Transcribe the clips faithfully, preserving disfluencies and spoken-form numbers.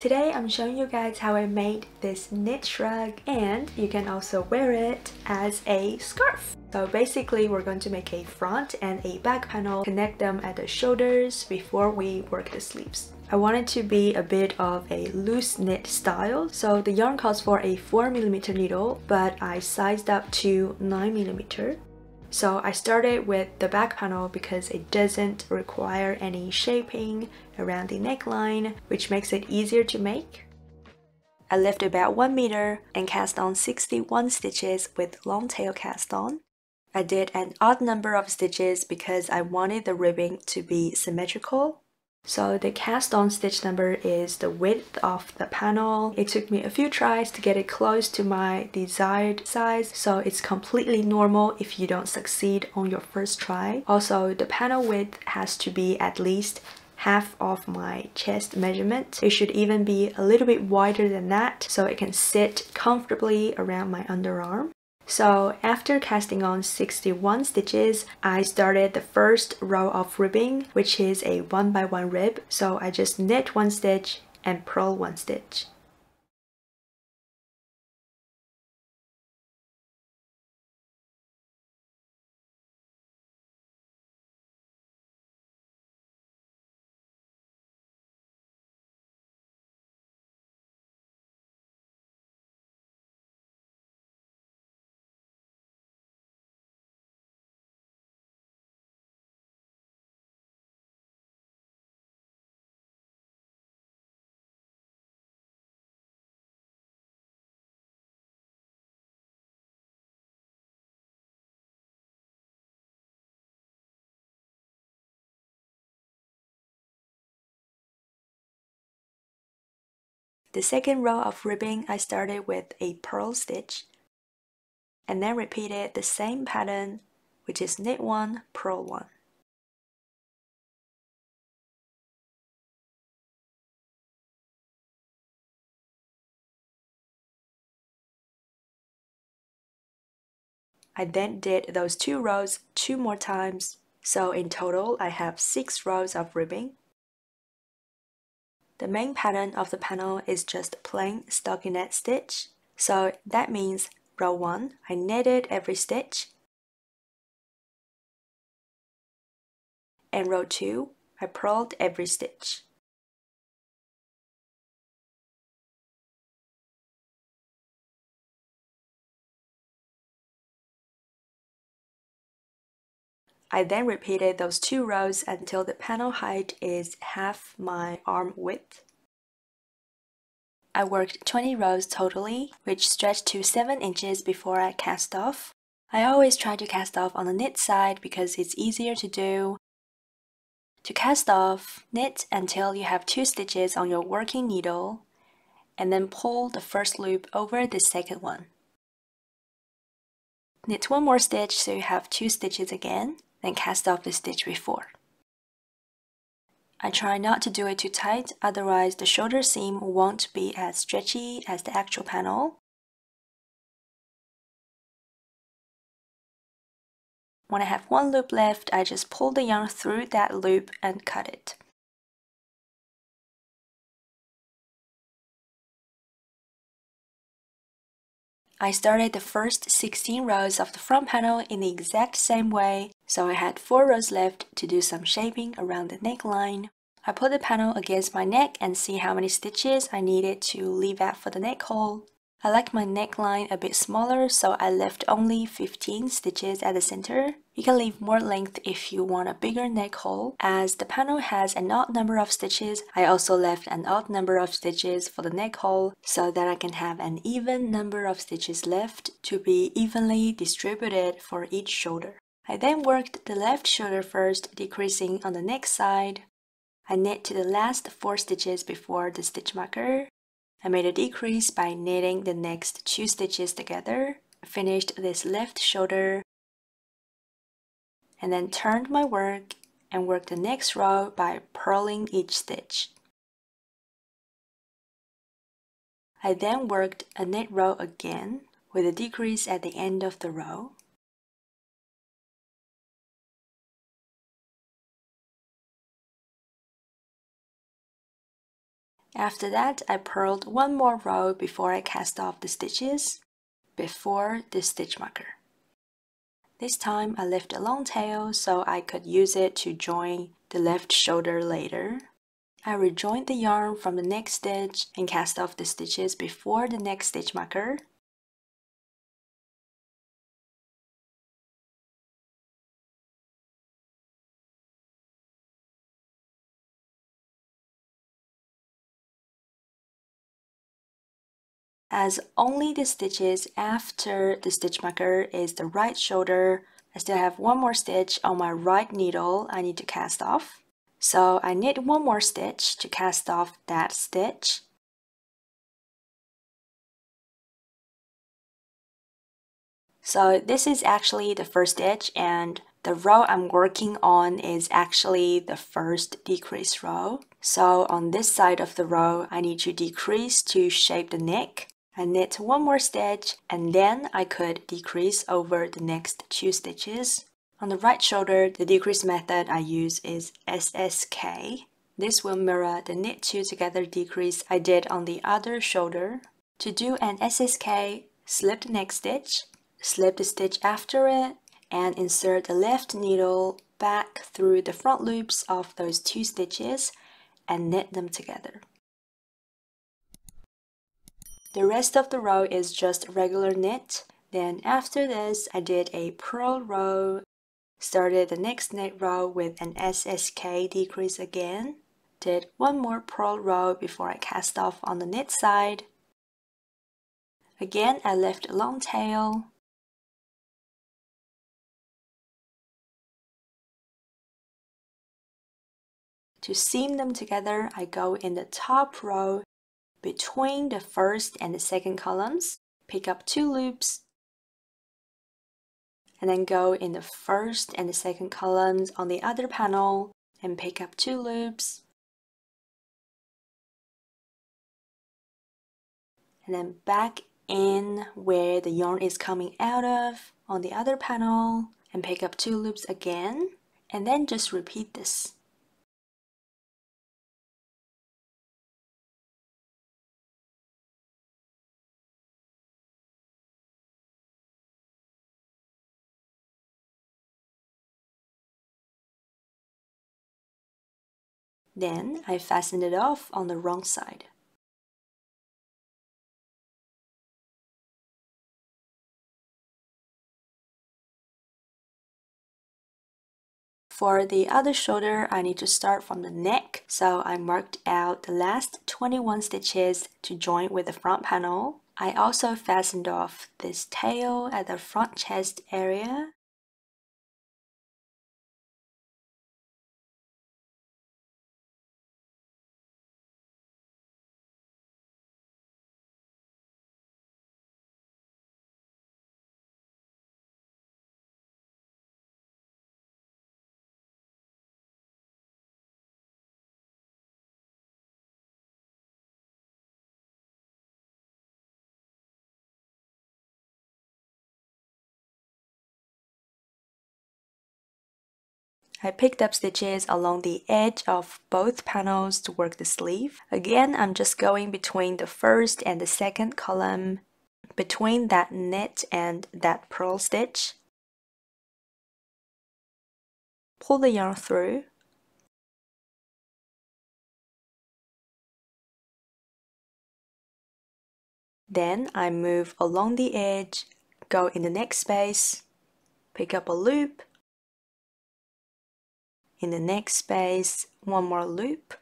Today I'm showing you guys how I made this knit shrug, and you can also wear it as a scarf. So basically we're going to make a front and a back panel, connect them at the shoulders before we work the sleeves. I want it to be a bit of a loose knit style, so the yarn calls for a four millimeter needle, but I sized up to nine millimeter. So I started with the back panel because it doesn't require any shaping around the neckline, which makes it easier to make. I left about one meter and cast on sixty-one stitches with long tail cast on. I did an odd number of stitches because I wanted the ribbing to be symmetrical. So the cast on stitch number is the width of the panel. It took me a few tries to get it close to my desired size, so it's completely normal if you don't succeed on your first try. Also, the panel width has to be at least half of my chest measurement. It should even be a little bit wider than that so it can sit comfortably around my underarm. So after casting on sixty-one stitches, I started the first row of ribbing, which is a one by one rib. So I just knit one stitch and purl one stitch. The second row of ribbing I started with a purl stitch and then repeated the same pattern, which is knit one, purl one. I then did those two rows two more times, so in total I have six rows of ribbing. The main pattern of the panel is just plain stockinette stitch, so that means row one, I knitted every stitch, and row two, I purled every stitch. I then repeated those two rows until the panel height is half my arm width. I worked twenty rows totally, which stretched to seven inches before I cast off. I always try to cast off on the knit side because it's easier to do. To cast off, knit until you have two stitches on your working needle, and then pull the first loop over the second one. Knit one more stitch so you have two stitches again. Then cast off the stitch before. I try not to do it too tight, otherwise the shoulder seam won't be as stretchy as the actual panel. When I have one loop left, I just pull the yarn through that loop and cut it. I started the first sixteen rows of the front panel in the exact same way, so I had four rows left to do some shaping around the neckline. I put the panel against my neck and see how many stitches I needed to leave out for the neck hole. I like my neckline a bit smaller, so I left only fifteen stitches at the center. You can leave more length if you want a bigger neck hole. As the panel has an odd number of stitches, I also left an odd number of stitches for the neck hole so that I can have an even number of stitches left to be evenly distributed for each shoulder. I then worked the left shoulder first, decreasing on the next side. I knit to the last four stitches before the stitch marker. I made a decrease by knitting the next two stitches together, finished this left shoulder, and then turned my work and worked the next row by purling each stitch. I then worked a knit row again with a decrease at the end of the row. After that, I purled one more row before I cast off the stitches, before the stitch marker. This time I left a long tail so I could use it to join the left shoulder later. I rejoined the yarn from the next stitch and cast off the stitches before the next stitch marker. As only the stitches after the stitch marker is the right shoulder, I still have one more stitch on my right needle I need to cast off. So I knit one more stitch to cast off that stitch. So this is actually the first stitch, and the row I'm working on is actually the first decrease row. So on this side of the row, I need to decrease to shape the neck. I knit one more stitch and then I could decrease over the next two stitches. On the right shoulder, the decrease method I use is S S K. This will mirror the knit two together decrease I did on the other shoulder. To do an S S K, slip the next stitch, slip the stitch after it, and insert the left needle back through the front loops of those two stitches and knit them together. The rest of the row is just regular knit. Then after this, I did a purl row, started the next knit row with an S S K decrease again, did one more purl row before I cast off on the knit side. Again, I left a long tail. To seam them together, I go in the top row between the first and the second columns, pick up two loops, and then go in the first and the second columns on the other panel and pick up two loops, and then back in where the yarn is coming out of on the other panel and pick up two loops again, and then just repeat this. Then I fastened it off on the wrong side. For the other shoulder, I need to start from the neck, so I marked out the last twenty-one stitches to join with the front panel. I also fastened off this tail at the front chest area. I picked up stitches along the edge of both panels to work the sleeve. Again, I'm just going between the first and the second column, between that knit and that purl stitch. Pull the yarn through. Then I move along the edge, go in the next space, pick up a loop. In the next space, one more loop.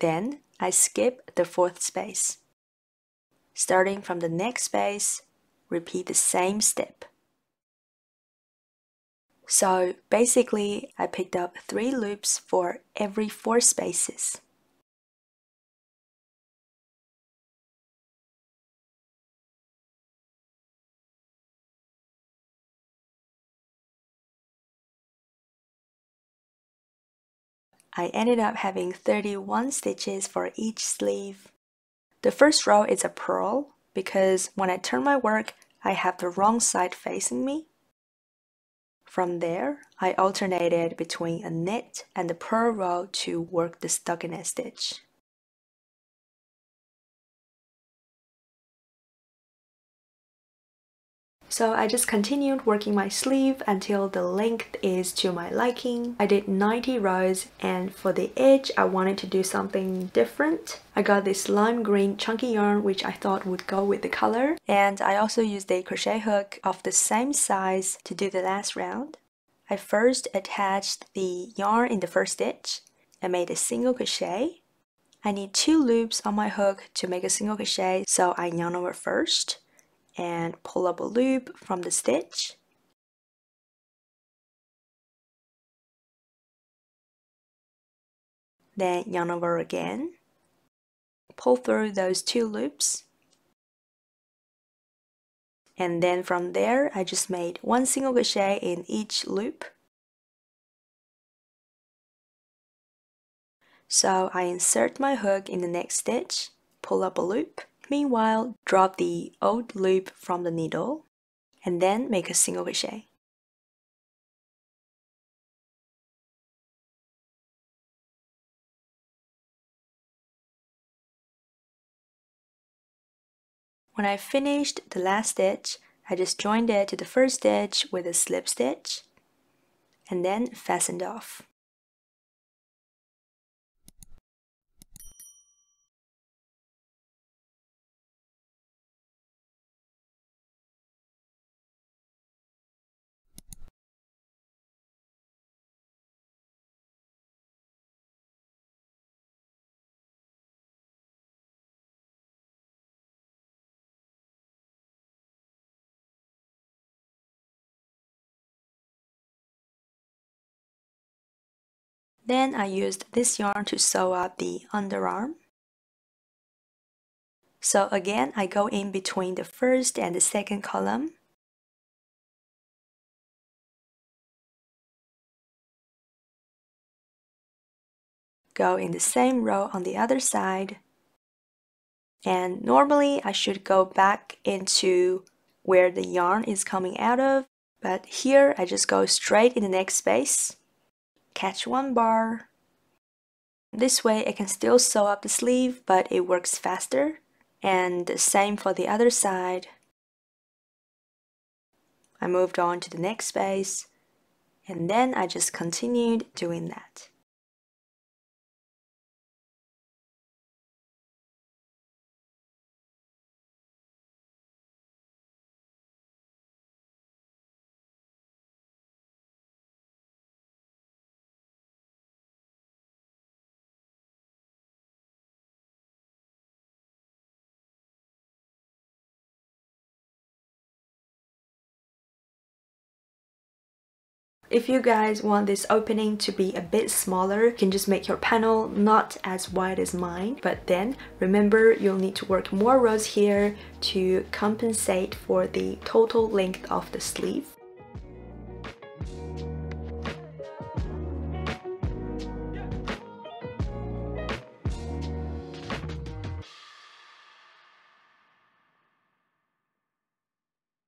Then I skip the fourth space. Starting from the next space, repeat the same step. So basically, I picked up three loops for every four spaces. I ended up having thirty-one stitches for each sleeve. The first row is a purl because when I turn my work, I have the wrong side facing me. From there, I alternated between a knit and a purl row to work the stockinette stitch. So I just continued working my sleeve until the length is to my liking. I did ninety rows, and for the edge I wanted to do something different. I got this lime green chunky yarn which I thought would go with the color, and I also used a crochet hook of the same size to do the last round. I first attached the yarn in the first stitch and made a single crochet. I need two loops on my hook to make a single crochet, so I yarn over first and pull up a loop from the stitch. Then yarn over again, pull through those two loops, and then from there I just made one single crochet in each loop. So I insert my hook in the next stitch, pull up a loop. Meanwhile, drop the old loop from the needle and then make a single crochet. When I finished the last stitch, I just joined it to the first stitch with a slip stitch and then fastened off. Then I used this yarn to sew up the underarm. So again, I go in between the first and the second column. Go in the same row on the other side. And normally I should go back into where the yarn is coming out of, but here I just go straight in the next space. Catch one bar. This way I can still sew up the sleeve, but it works faster. And the same for the other side. I moved on to the next space, and then I just continued doing that. If you guys want this opening to be a bit smaller, you can just make your panel not as wide as mine, but then remember you'll need to work more rows here to compensate for the total length of the sleeve.